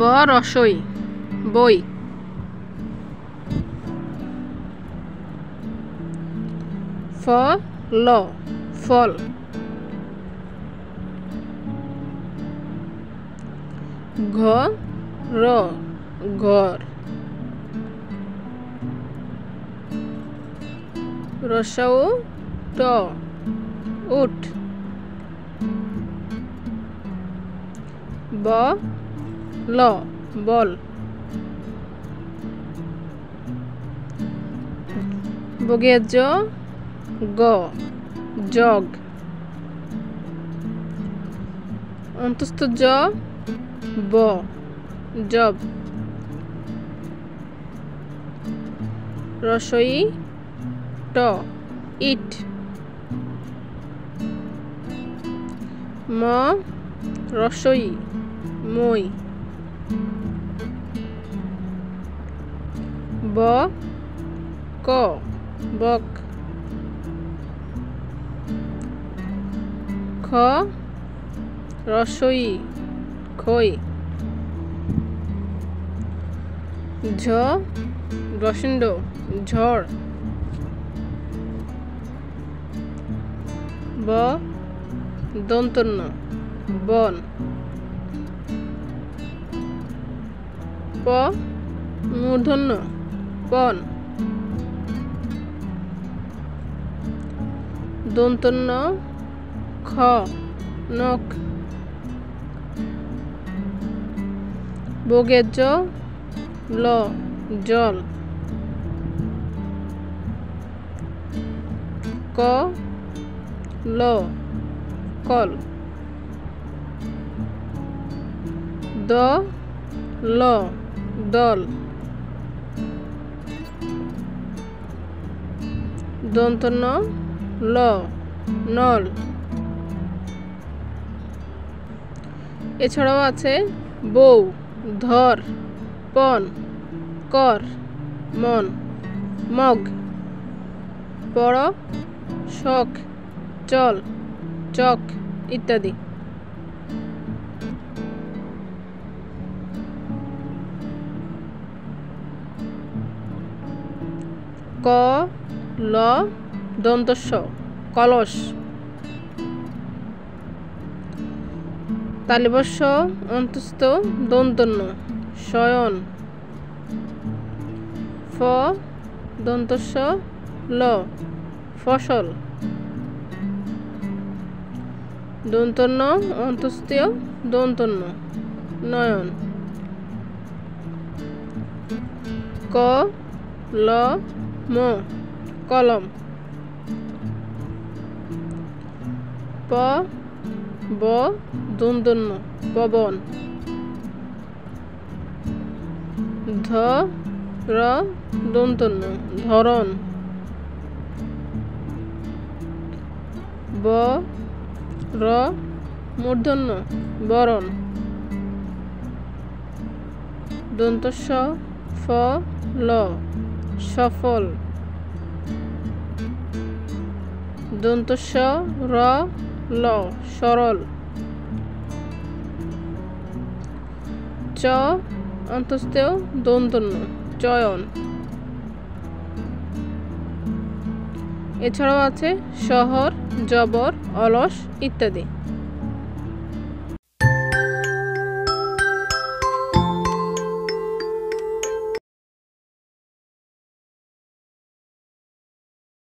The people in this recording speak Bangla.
ব রসই বই। ফ ল ফল। ঘ র ঘর। রসও ট উট। ব ল বল। বগে জ গ জগ। অন্তস্থ জ ব জব। রসই ট ইট। ম রসই মই। ব ক বক। খ রসই খই। ঝ রসণ্ড ঝড়। ব দন্তন্য বন। প মূর্ধন্য পন। দন্তন্য খ নখ। বগে জ ল জল। ক ল কল। দ ল দল। দন্ত ন ল নল। এছাড়াও আছে বৌ ধর পন কর মন মগ। পড় শখ চল চক ইত্যাদি। ক ল দন্তস্য কলস। তালিবস্য অন্তস্থ দন্তন্য শয়ন। ফ দন্তস্য ল ফসল। দন্তন্য অন্তস্থ দন্তন্য নয়ন। ক ল ম কলম। প ব দন্তন্য পবন। ধ র দন্তন্য ধরন। ব র মূর্ধন্য বরণ। দন্তস্য ফ ল সফল। দন্তস্য র ল সরল। চ অন্তস্থ দন্তন্য চয়ন। এছাড়াও আছে শহর জবর অলস ইত্যাদি।